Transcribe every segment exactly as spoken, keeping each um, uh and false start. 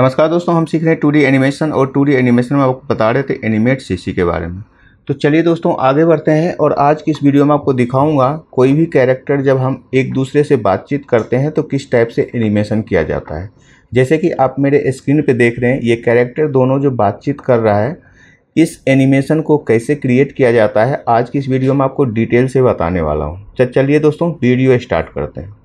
नमस्कार दोस्तों, हम सीख रहे हैं टू डी एनिमेशन और टू डी एनिमेशन में आपको बता रहे थे एनिमेट सीसी के बारे में। तो चलिए दोस्तों आगे बढ़ते हैं और आज की इस वीडियो में आपको दिखाऊंगा कोई भी कैरेक्टर जब हम एक दूसरे से बातचीत करते हैं तो किस टाइप से एनिमेशन किया जाता है। जैसे कि आप मेरे स्क्रीन पे देख रहे हैं, ये कैरेक्टर दोनों जो बातचीत कर रहा है, इस एनिमेशन को कैसे क्रिएट किया जाता है आज की इस वीडियो में आपको डिटेल से बताने वाला हूँ। चलिए दोस्तों वीडियो स्टार्ट करते हैं।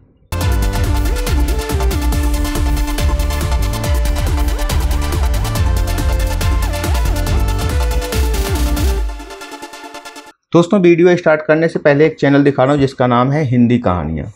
दोस्तों वीडियो स्टार्ट करने से पहले एक चैनल दिखा रहा हूँ जिसका नाम है हिंदी कहानियाँ।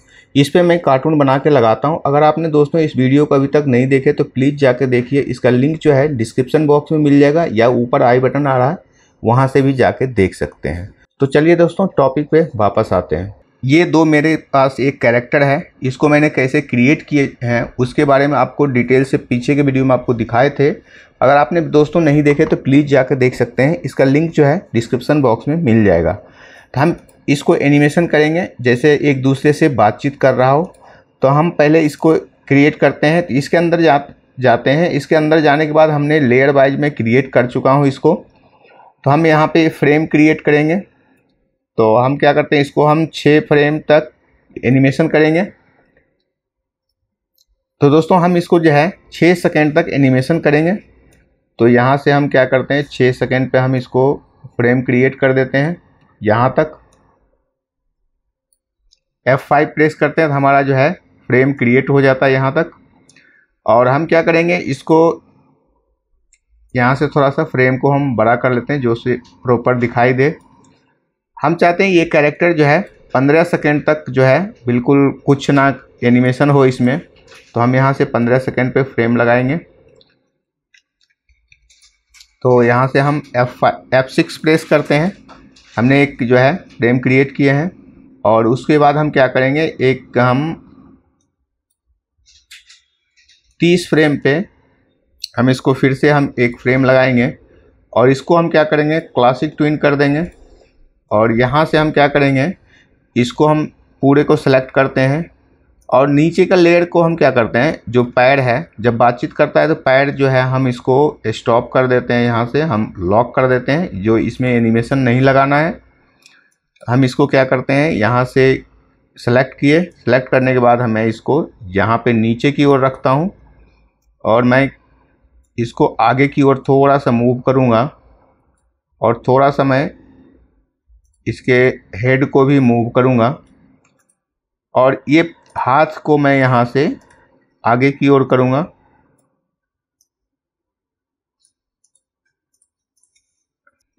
इस पे मैं कार्टून बना के लगाता हूँ। अगर आपने दोस्तों इस वीडियो को अभी तक नहीं देखे तो प्लीज़ जाके देखिए, इसका लिंक जो है डिस्क्रिप्शन बॉक्स में मिल जाएगा या ऊपर आई बटन आ रहा है वहाँ से भी जाके देख सकते हैं। तो चलिए दोस्तों टॉपिक पे वापस आते हैं। ये दो मेरे पास एक कैरेक्टर है, इसको मैंने कैसे क्रिएट किए हैं उसके बारे में आपको डिटेल से पीछे के वीडियो में आपको दिखाए थे। अगर आपने दोस्तों नहीं देखे तो प्लीज़ जाकर देख सकते हैं, इसका लिंक जो है डिस्क्रिप्शन बॉक्स में मिल जाएगा। तो हम इसको एनिमेशन करेंगे जैसे एक दूसरे से बातचीत कर रहा हो। तो हम पहले इसको क्रिएट करते हैं, तो इसके अंदर जा जाते हैं। इसके अंदर जाने के बाद हमने लेयर वाइज में क्रिएट कर चुका हूँ इसको। तो हम यहाँ पर फ्रेम क्रिएट करेंगे। तो हम क्या करते हैं, इसको हम छः फ्रेम तक एनिमेशन करेंगे। तो दोस्तों हम इसको जो है छः सेकेंड तक एनिमेशन करेंगे। तो यहाँ से हम क्या करते हैं, छः सेकेंड पे हम इसको फ्रेम क्रिएट कर देते हैं। यहाँ तक एफ फाइव प्रेस करते हैं तो हमारा जो है फ्रेम क्रिएट हो जाता है यहाँ तक। और हम क्या करेंगे, इसको यहाँ से थोड़ा सा फ्रेम को हम बड़ा कर लेते हैं जो से प्रॉपर दिखाई दे। हम चाहते हैं ये कैरेक्टर जो है पंद्रह सेकेंड तक जो है बिल्कुल कुछ ना एनिमेशन हो इसमें। तो हम यहाँ से पंद्रह सेकेंड पे फ्रेम लगाएंगे। तो यहाँ से हम एफ एफ सिक्स प्रेस करते हैं। हमने एक जो है फ्रेम क्रिएट किए हैं और उसके बाद हम क्या करेंगे, एक हम तीस फ्रेम पे हम इसको फिर से हम एक फ्रेम लगाएंगे और इसको हम क्या करेंगे, क्लासिक ट्विन कर देंगे। और यहाँ से हम क्या करेंगे, इसको हम पूरे को सेलेक्ट करते हैं और नीचे का लेयर को हम क्या करते हैं, जो पैड है जब बातचीत करता है तो पैड जो है हम इसको स्टॉप कर देते हैं, यहाँ से हम लॉक कर देते हैं, जो इसमें एनिमेशन नहीं लगाना है। हम इसको क्या करते हैं, यहाँ से सेलेक्ट किए, सेलेक्ट करने के बाद मैं इसको यहाँ पे नीचे की ओर रखता हूँ और मैं इसको आगे की ओर थोड़ा सा मूव करूँगा और थोड़ा सा मैं इसके हेड को भी मूव करूँगा और ये हाथ को मैं यहाँ से आगे की ओर करूँगा।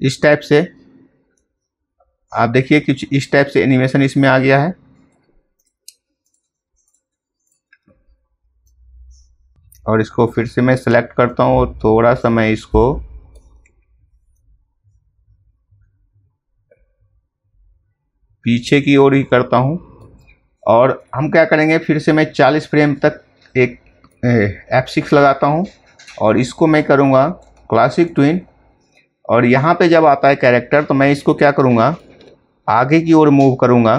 इस टाइप से आप देखिए कुछ इस टाइप से एनिमेशन इसमें आ गया है। और इसको फिर से मैं सेलेक्ट करता हूँ और थोड़ा सा मैं इसको पीछे की ओर ही करता हूँ। और हम क्या करेंगे, फिर से मैं चालीस फ्रेम तक एक एफ सिक्स लगाता हूँ और इसको मैं करूँगा क्लासिक ट्विन। और यहाँ पे जब आता है कैरेक्टर तो मैं इसको क्या करूँगा, आगे की ओर मूव करूँगा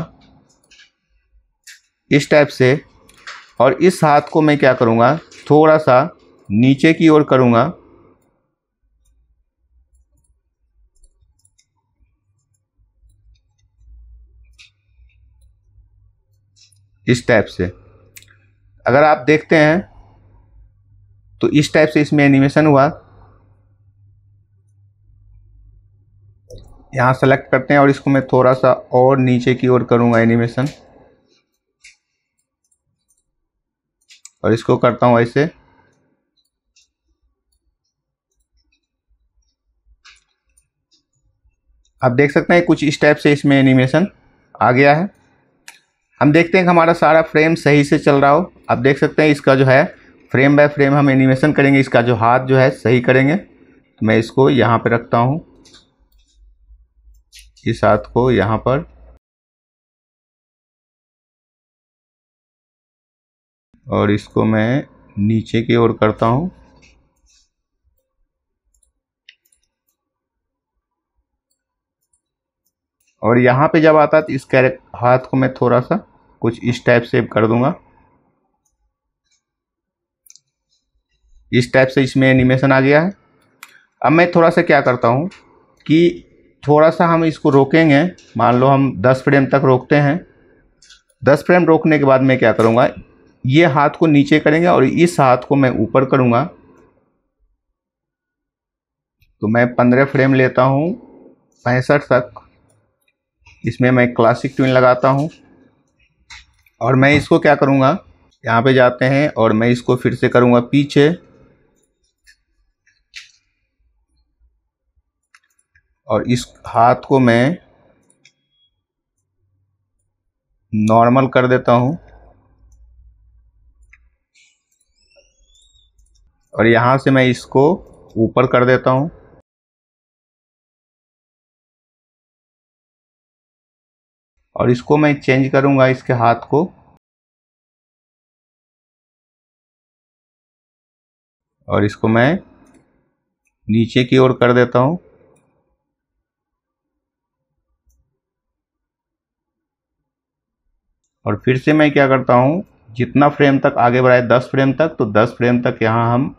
इस टाइप से। और इस हाथ को मैं क्या करूँगा, थोड़ा सा नीचे की ओर करूँगा। इस टाइप से अगर आप देखते हैं तो इस टाइप से इसमें एनिमेशन हुआ। यहाँ सेलेक्ट करते हैं और इसको मैं थोड़ा सा और नीचे की ओर करूँगा एनिमेशन और इसको करता हूँ ऐसे। आप देख सकते हैं कुछ इस टाइप से इसमें एनिमेशन आ गया है। हम देखते हैं कि हमारा सारा फ्रेम सही से चल रहा हो। आप देख सकते हैं इसका जो है फ्रेम बाय फ्रेम हम एनिमेशन करेंगे, इसका जो हाथ जो है सही करेंगे। तो मैं इसको यहाँ पर रखता हूँ, इस हाथ को यहाँ पर, और इसको मैं नीचे की ओर करता हूँ। और यहाँ पे जब आता है तो इस कैरेक्टर हाथ को मैं थोड़ा सा कुछ इस टाइप से कर दूंगा। इस टाइप से इसमें एनिमेशन आ गया है। अब मैं थोड़ा सा क्या करता हूँ कि थोड़ा सा हम इसको रोकेंगे, मान लो हम दस फ्रेम तक रोकते हैं। दस फ्रेम रोकने के बाद मैं क्या करूँगा, ये हाथ को नीचे करेंगे और इस हाथ को मैं ऊपर करूँगा। तो मैं पंद्रह फ्रेम लेता हूँ, पैंसठ तक, इसमें मैं क्लासिक ट्विन लगाता हूँ और मैं इसको क्या करूँगा, यहाँ पे जाते हैं और मैं इसको फिर से करूँगा पीछे और इस हाथ को मैं नॉर्मल कर देता हूँ और यहाँ से मैं इसको ऊपर कर देता हूँ। और इसको मैं चेंज करूँगा, इसके हाथ को, और इसको मैं नीचे की ओर कर देता हूँ। और फिर से मैं क्या करता हूँ, जितना फ्रेम तक आगे बढ़ाए, दस फ्रेम तक, तो दस फ्रेम तक यहाँ हम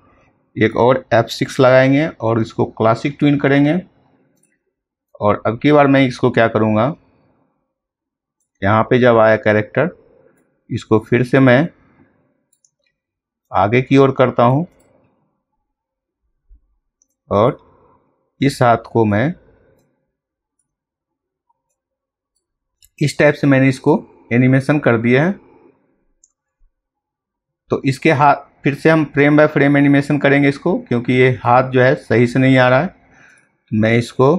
एक और एफ सिक्स लगाएंगे और इसको क्लासिक ट्विन करेंगे। और अब की बार मैं इसको क्या करूँगा, यहाँ पे जब आया कैरेक्टर, इसको फिर से मैं आगे की ओर करता हूँ और इस हाथ को मैं इस टाइप से मैंने इसको एनिमेशन कर दिया है। तो इसके हाथ फिर से हम फ्रेम बाय फ्रेम एनिमेशन करेंगे इसको, क्योंकि ये हाथ जो है सही से नहीं आ रहा है। मैं इसको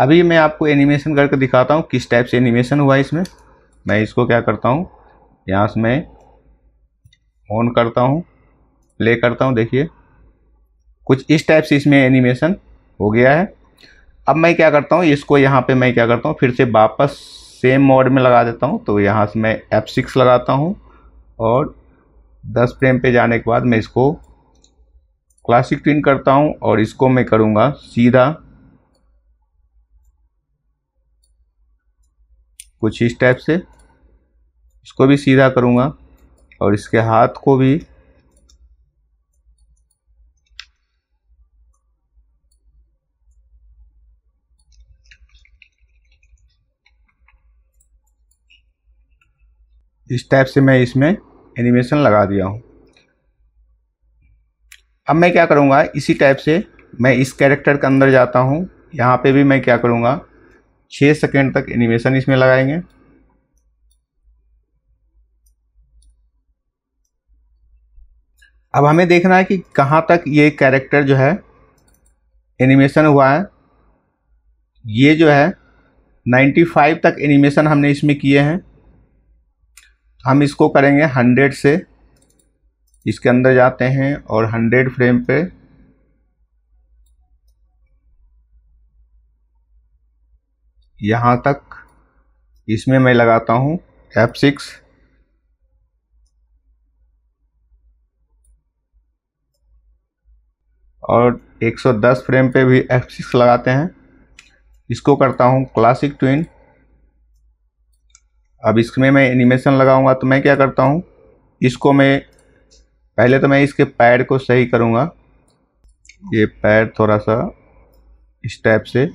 अभी मैं आपको एनिमेशन करके दिखाता हूँ किस टाइप से एनिमेशन हुआ इसमें। मैं इसको क्या करता हूँ, यहाँ से मैं ऑन करता हूँ, प्ले करता हूँ, देखिए कुछ इस टाइप से इसमें एनिमेशन हो गया है। अब मैं क्या करता हूँ, इसको यहाँ पे मैं क्या करता हूँ, फिर से वापस सेम मोड में लगा देता हूँ। तो यहाँ से मैं एफ सिक्स लगाता हूँ और दस फ्रेम पे जाने के बाद मैं इसको क्लासिक ट्विन करता हूँ और इसको मैं करूँगा सीधा, कुछ इस टाइप से। इसको भी सीधा करूँगा और इसके हाथ को भी, इस टाइप से मैं इसमें एनिमेशन लगा दिया हूँ। अब मैं क्या करूँगा, इसी टाइप से मैं इस कैरेक्टर के अंदर जाता हूँ। यहाँ पे भी मैं क्या करूँगा, छः सेकेंड तक एनिमेशन इसमें लगाएंगे। अब हमें देखना है कि कहाँ तक ये कैरेक्टर जो है एनिमेशन हुआ है। ये जो है पचानवे तक एनिमेशन हमने इसमें किए हैं। हम इसको करेंगे सौ से, इसके अंदर जाते हैं और सौ फ्रेम पे यहाँ तक इसमें मैं लगाता हूँ एफ सिक्स। और एक सौ दस फ्रेम पे भी एफ सिक्स लगाते हैं। इसको करता हूँ क्लासिक ट्विन। अब इसमें मैं एनिमेशन लगाऊंगा, तो मैं क्या करता हूँ, इसको मैं पहले तो मैं इसके पैर को सही करूँगा। ये पैर थोड़ा सा इस टाइप से,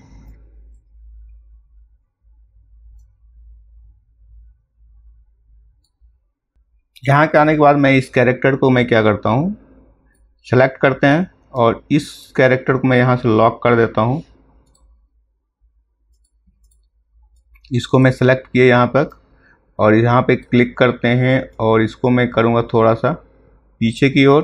यहाँ के आने के बाद मैं इस कैरेक्टर को मैं क्या करता हूँ, सेलेक्ट करते हैं और इस कैरेक्टर को मैं यहाँ से लॉक कर देता हूँ। इसको मैं सेलेक्ट किए यहाँ तक और यहाँ पे क्लिक करते हैं और इसको मैं करूँगा थोड़ा सा पीछे की ओर।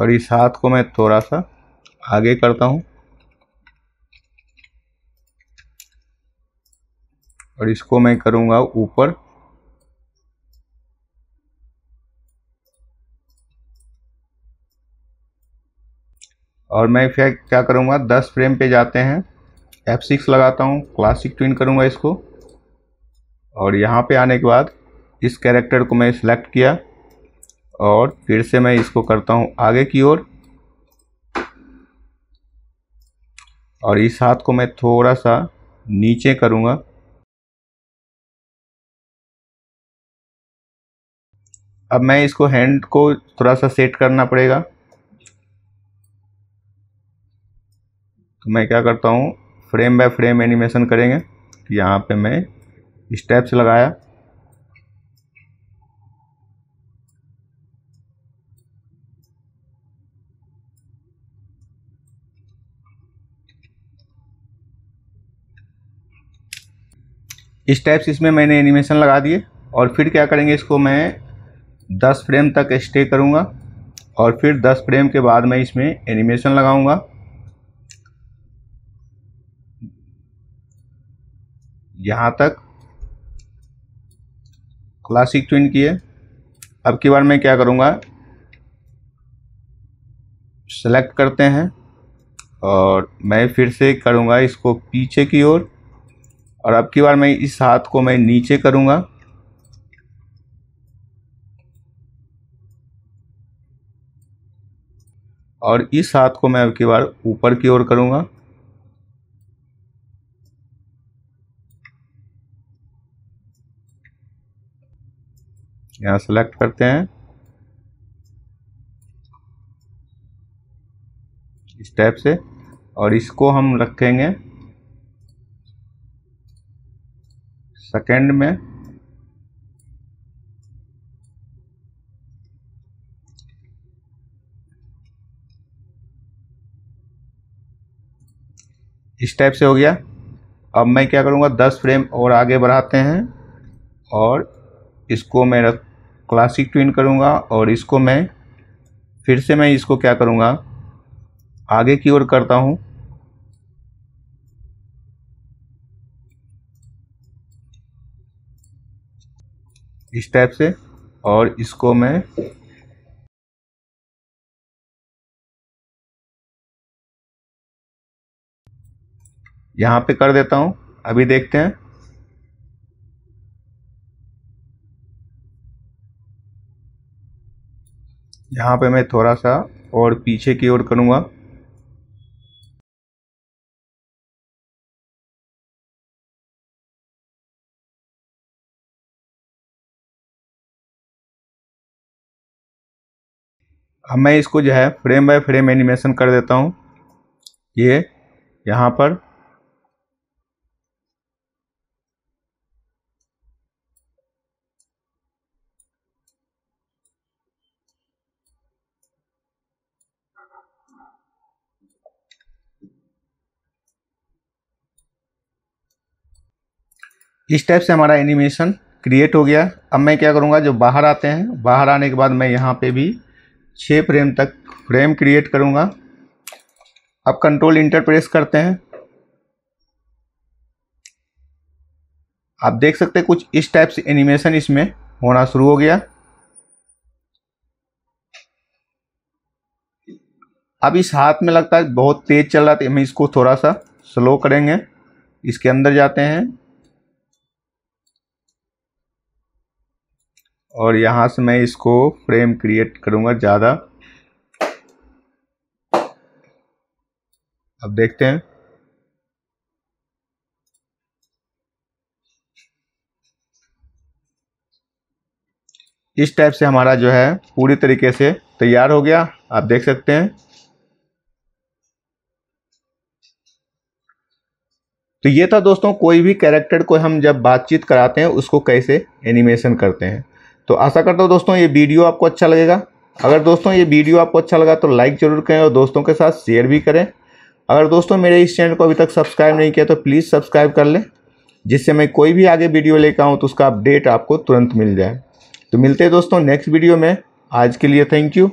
और इस हाथ को मैं थोड़ा सा आगे करता हूँ और इसको मैं करूँगा ऊपर। और मैं फिर क्या करूँगा, दस फ्रेम पे जाते हैं, एफ सिक्स लगाता हूँ, क्लासिक ट्विन करूँगा इसको, और यहाँ पे आने के बाद इस कैरेक्टर को मैं सिलेक्ट किया और फिर से मैं इसको करता हूँ आगे की ओर, और, और इस हाथ को मैं थोड़ा सा नीचे करूँगा। अब मैं इसको हैंड को थोड़ा सा सेट करना पड़ेगा, तो मैं क्या करता हूँ, फ्रेम बाय फ्रेम एनिमेशन करेंगे। यहाँ पे मैं स्टेप्स लगाया, स्टेप्स इसमें मैंने एनिमेशन लगा दिए, और फिर क्या करेंगे, इसको मैं दस फ्रेम तक स्टे करूँगा और फिर दस फ्रेम के बाद मैं इसमें एनिमेशन लगाऊँगा। यहाँ तक क्लासिक ट्विन किए। अब की बार मैं क्या करूँगा, सेलेक्ट करते हैं और मैं फिर से करूँगा इसको पीछे की ओर, और, और अब की बार मैं इस हाथ को मैं नीचे करूँगा और इस हाथ को मैं अब की बार ऊपर की ओर करूँगा। यहाँ सेलेक्ट करते हैं, इस टाइप से, और इसको हम रखेंगे सेकंड में, इस टाइप से हो गया। अब मैं क्या करूँगा, दस फ्रेम और आगे बढ़ाते हैं और इसको मैं क्लासिक ट्विन करूँगा, और इसको मैं फिर से मैं इसको क्या करूँगा, आगे की ओर करता हूँ, इस टाइप से, और इसको मैं यहाँ पे कर देता हूँ। अभी देखते हैं, यहाँ पे मैं थोड़ा सा और पीछे की ओर करूँगा। अब मैं इसको जो है फ्रेम बाय फ्रेम एनिमेशन कर देता हूँ। ये यह यहाँ पर इस टाइप से हमारा एनिमेशन क्रिएट हो गया। अब मैं क्या करूँगा, जो बाहर आते हैं, बाहर आने के बाद मैं यहाँ पे भी छः फ्रेम तक फ्रेम क्रिएट करूँगा। अब कंट्रोल इंटर प्रेस करते हैं, आप देख सकते हैं कुछ इस टाइप से एनिमेशन इसमें होना शुरू हो गया। अब इस हाथ में लगता है बहुत तेज़ चल रहा था, हम इसको थोड़ा सा स्लो करेंगे। इसके अंदर जाते हैं और यहाँ से मैं इसको फ्रेम क्रिएट करूँगा ज़्यादा। अब देखते हैं, इस टाइप से हमारा जो है पूरी तरीके से तैयार हो गया, आप देख सकते हैं। तो ये था दोस्तों, कोई भी कैरेक्टर को हम जब बातचीत कराते हैं उसको कैसे एनिमेशन करते हैं। तो आशा करता हूँ दोस्तों ये वीडियो आपको अच्छा लगेगा। अगर दोस्तों ये वीडियो आपको अच्छा लगा तो लाइक ज़रूर करें और दोस्तों के साथ शेयर भी करें। अगर दोस्तों मेरे इस चैनल को अभी तक सब्सक्राइब नहीं किया तो प्लीज़ सब्सक्राइब कर लें, जिससे मैं कोई भी आगे वीडियो लेकर आऊँ तो उसका अपडेट आपको तुरंत मिल जाए। तो मिलते हैं दोस्तों नेक्स्ट वीडियो में, आज के लिए थैंक यू।